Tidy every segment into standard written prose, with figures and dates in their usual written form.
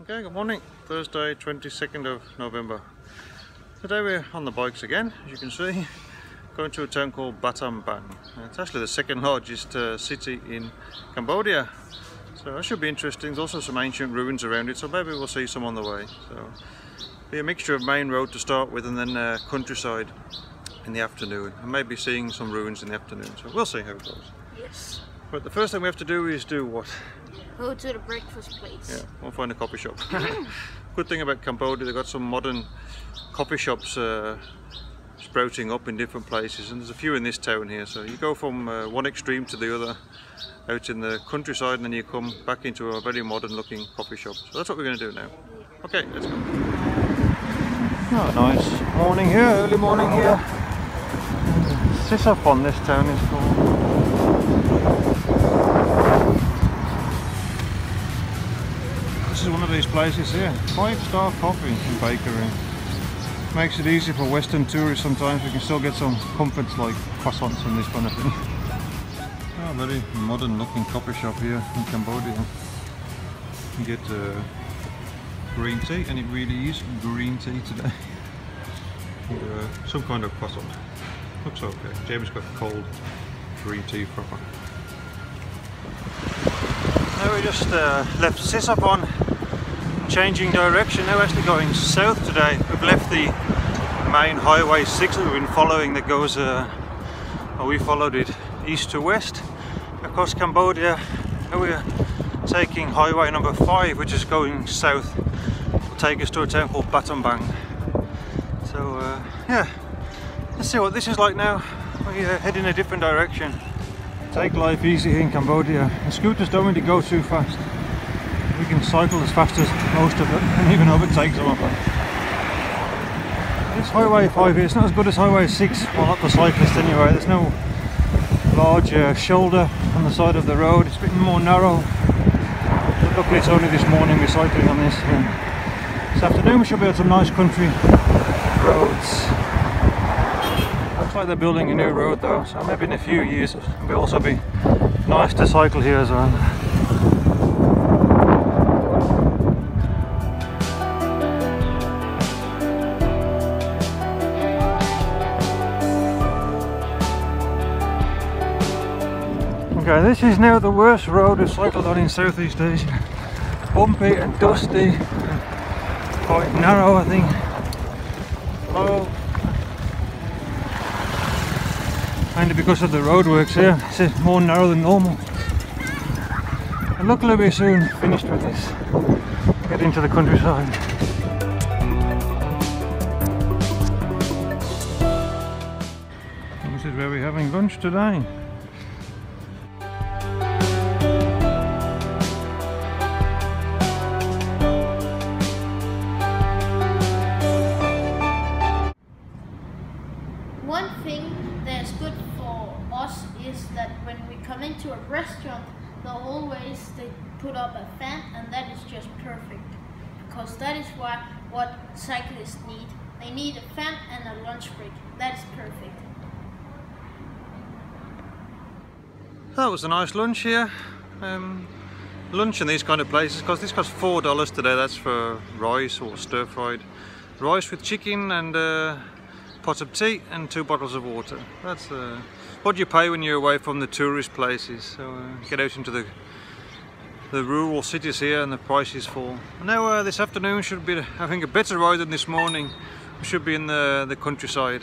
Okay, good morning. Thursday, 22nd of November. Today we're on the bikes again, as you can see, going to a town called Battambang. It's actually the second largest city in Cambodia. So that should be interesting. There's also some ancient ruins around it, so maybe we'll see some on the way. So be a mixture of main road to start with and then countryside in the afternoon. And maybe seeing some ruins in the afternoon. So we'll see how it goes. Yes. But the first thing we have to do is do what? Go to the breakfast place. Yeah, we'll find a coffee shop. Good thing about Cambodia, they've got some modern coffee shops sprouting up in different places, and there's a few in this town here, so you go from one extreme to the other out in the countryside, and then you come back into a very modern looking coffee shop. So that's what we're going to do now. Okay, let's go. Oh, nice morning here, early morning here. Sisophon, this town is called. This is one of these places here, 5-star coffee and bakery. Makes it easy for Western tourists sometimes. We can still get some comforts like croissants and this kind of thing. Oh, very modern looking coffee shop here in Cambodia. You get green tea, and it really is green tea today. Some kind of croissant. Looks okay. Jamie's got cold green tea proper. Now we just left Sisophon, changing direction. Now we're actually going south today. We've left the main Highway 6 that we've been following, that goes, we followed it east to west across Cambodia. Now we're taking Highway number 5, which is going south. It'll take us to a town called Battambang. So yeah, let's see what this is like now. We're heading in a different direction. Take life easy here in Cambodia. The scooters don't really go too fast. We can cycle as fast as most of it, and even overtake some of it. This Highway 5 here, it's not as good as Highway 6, well, not for cyclists anyway. There's no large shoulder on the side of the road, it's a bit more narrow. But luckily it's only this morning we're cycling on this. This afternoon we should be on some nice country roads. Looks like they're building a new road though, so maybe in a few years it'll also be nice to cycle here as well. Okay, this is now the worst road we've cycled on in Southeast Asia. Bumpy and dusty, quite narrow I think. Low. Mainly because of the roadworks here, this is more narrow than normal. And luckily we're soon finished with this. Get into the countryside. And this is where we're having lunch today. Put up a fan, and that is just perfect, because that is what cyclists need. They need a fan and a lunch break. That is perfect. That was a nice lunch here. Lunch in these kind of places, because this costs $4 today. That's for rice or stir-fried rice with chicken and pot of tea and 2 bottles of water. That's what you pay when you're away from the tourist places. So get out into the rural cities here and the prices fall. Now this afternoon should be having a better ride than this morning. We should be in the countryside,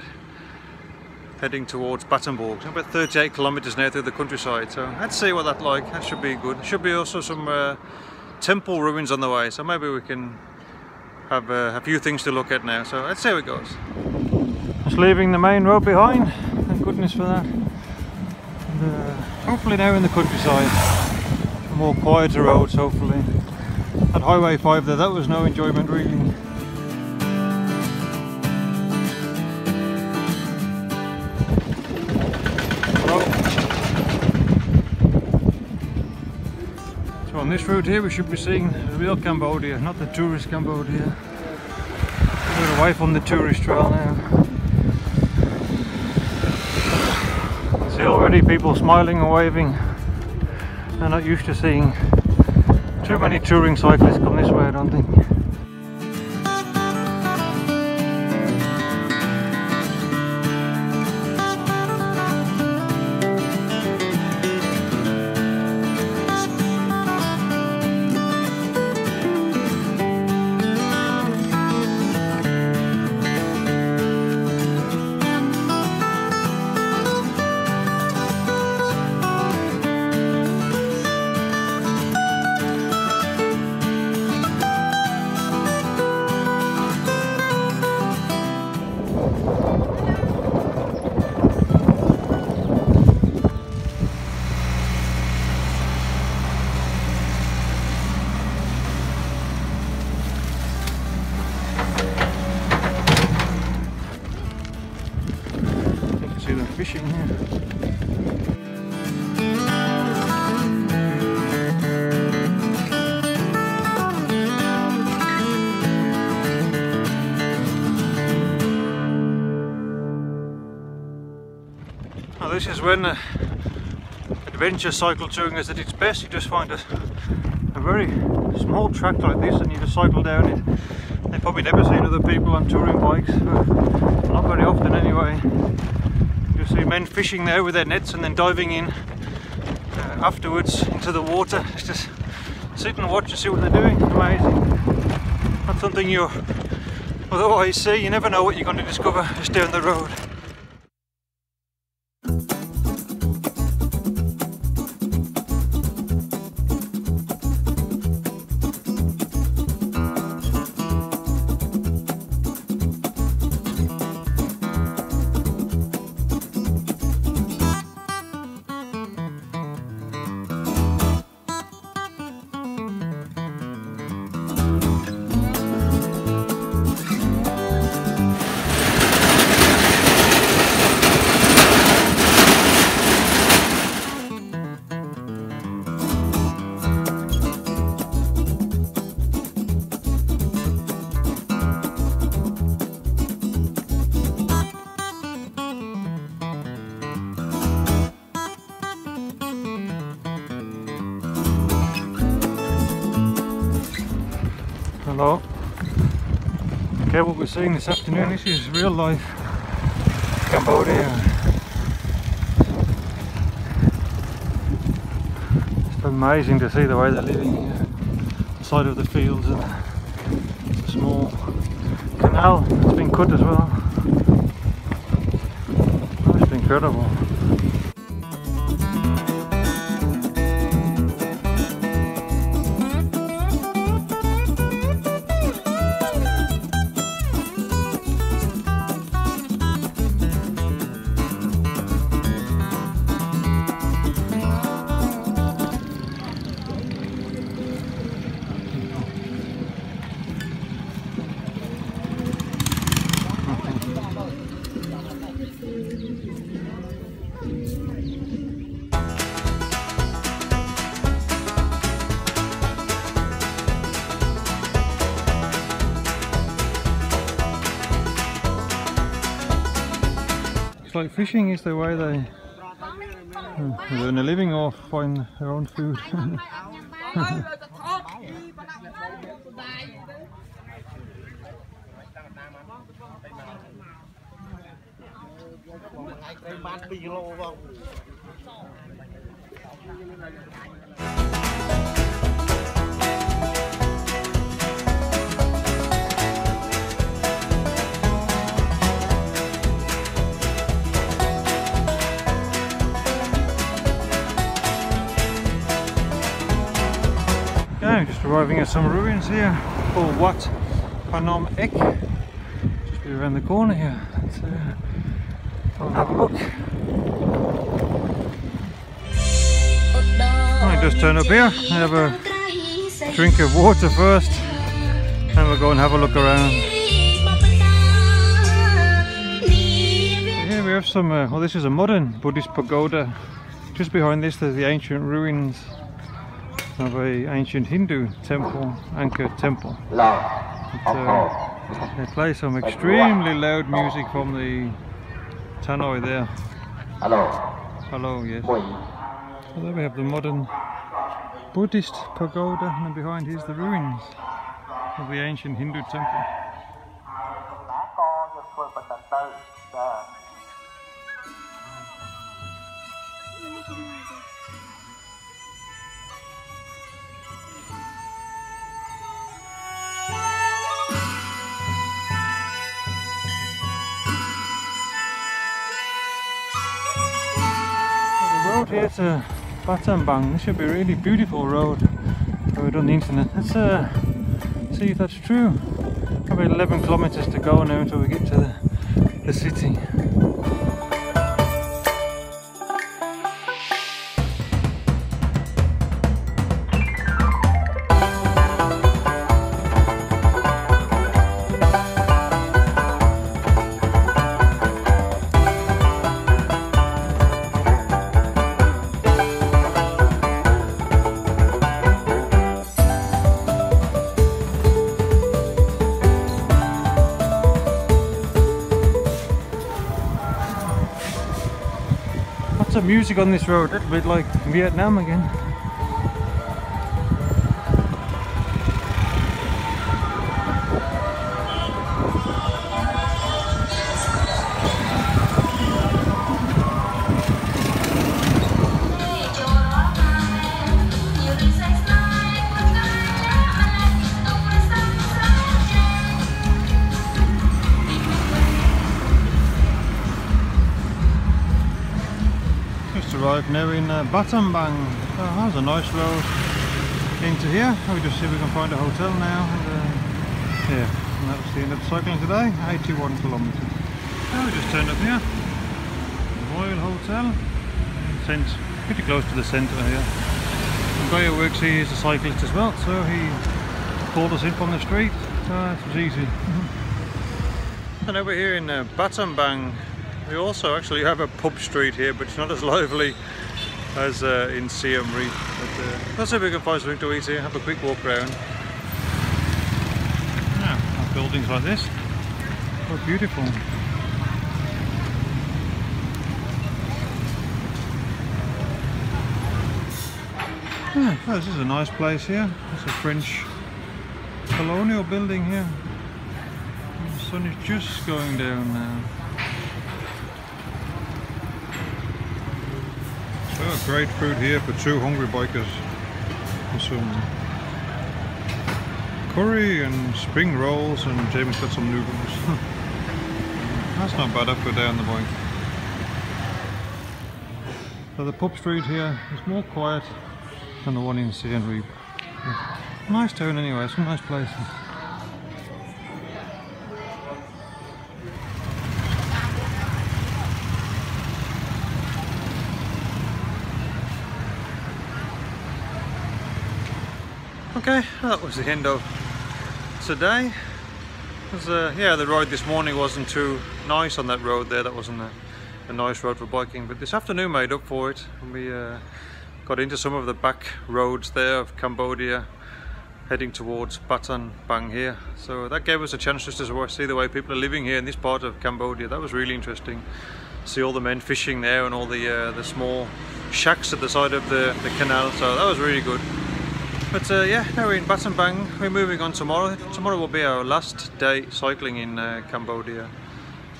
heading towards Battambang. So about 38 kilometers now through the countryside, so let's see what that's like. That should be good. There should be also some temple ruins on the way, so maybe we can have a few things to look at now. So let's see how it goes. Just leaving the main road behind, thank goodness for that. And, hopefully now in the countryside. More quieter roads, hopefully. That Highway 5 there, that was no enjoyment really. Hello. So on this route here we should be seeing the real Cambodia, not the tourist Cambodia. We're away from the tourist trail now. already people smiling and waving. They're not used to seeing too many touring cyclists come this way, I don't think. Fishing here. Now this is when adventure cycle touring is at its best. You just find a very small track like this and you just cycle down it. They've probably never seen other people on touring bikes, not very often anyway. See men fishing there with their nets and then diving in afterwards into the water. It's just sit and watch and see what they're doing. Amazing. That's something you otherwise see. You never know what you're going to discover just down the road. Hello. Okay, what we're seeing this afternoon, this is real life Cambodia. It's amazing to see the way they're living here. The side of the fields and the small canal that's been cut as well. It's incredible. Like fishing is the way they earn a living or find their own food. Just arriving at some ruins here called Wat Phnom Ek. Just be around the corner here. Let's have a look. I just turn up here and have a drink of water first, and we'll go and have a look around. Here we have some. Well, this is a modern Buddhist pagoda. Just behind this, there's the ancient ruins of an ancient Hindu temple, Angkor temple. They play some extremely loud music from the tannoy there. Hello, yes. So there we have the modern Buddhist pagoda, and behind here is the ruins of the ancient Hindu temple. Here's a Battambang. This should be a really beautiful road. I read on the internet. Let's see if that's true. Probably 11 kilometers to go now until we get to the city. Music on this road, a little bit like Vietnam again. Now in Battambang. Oh, that was a nice road into here. We'll just see if we can find a hotel now. Yeah, and that was the end of cycling today, 81 kilometers. So we just turned up here, Royal Hotel. It's pretty close to the centre here. The guy who works here is a cyclist as well, so he pulled us in from the street. It was easy. And over here in Battambang, we also actually have a pub street here, but it's not as lively as in Siem Reap. Let's see if we can find something to eat here, have a quick walk around. Yeah, buildings like this, so beautiful. Yeah, well, this is a nice place here. It's a French colonial building here. The sun is just going down now. Oh, great food here for two hungry bikers. Some curry and spring rolls, and Jamie's got some noodles. That's not bad up or down the bike. So the pub street here is more quiet than the one in Siem Reap. Nice town anyway, some nice places. Okay, that was the end of today. Yeah, the ride this morning wasn't too nice on that road there. That wasn't a nice road for biking, but this afternoon made up for it. We got into some of the back roads there of Cambodia, heading towards Battambang here. So that gave us a chance just to see the way people are living here in this part of Cambodia. That was really interesting. See all the men fishing there and all the small shacks at the side of the canal. So that was really good. But yeah, now we're in Battambang. We're moving on tomorrow. Tomorrow will be our last day cycling in Cambodia.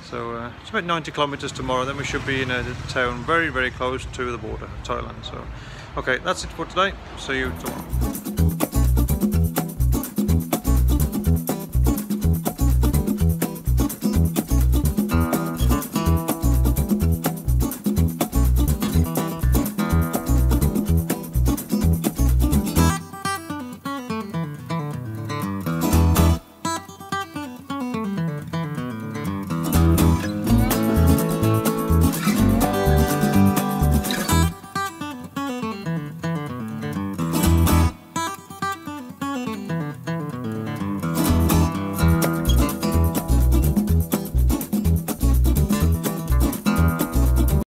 So it's about 90 kilometers tomorrow. Then we should be in a town very, very close to the border of Thailand. So, okay, that's it for today. See you tomorrow.